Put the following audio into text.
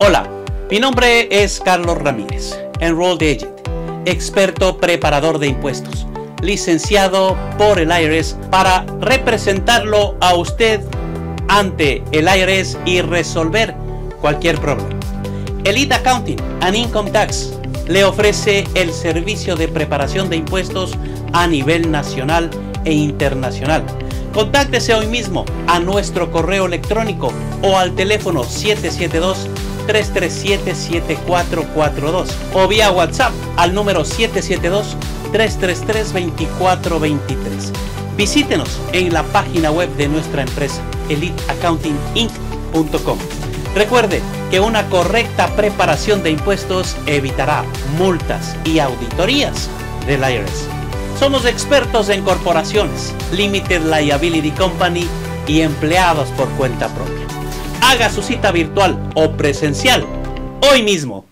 Hola, mi nombre es Carlos Ramírez, Enrolled Agent, experto preparador de impuestos, licenciado por el IRS para representarlo a usted ante el IRS y resolver cualquier problema. Elite Accounting and Income Tax le ofrece el servicio de preparación de impuestos a nivel nacional e internacional. Contáctese hoy mismo a nuestro correo electrónico o al teléfono 772-337-7442 o vía WhatsApp al número 772-333-2423. Visítenos en la página web de nuestra empresa eliteaccountinginc.com. Recuerde que una correcta preparación de impuestos evitará multas y auditorías del IRS. Somos expertos en corporaciones, Limited Liability Company y empleados por cuenta propia. Haga su cita virtual o presencial hoy mismo.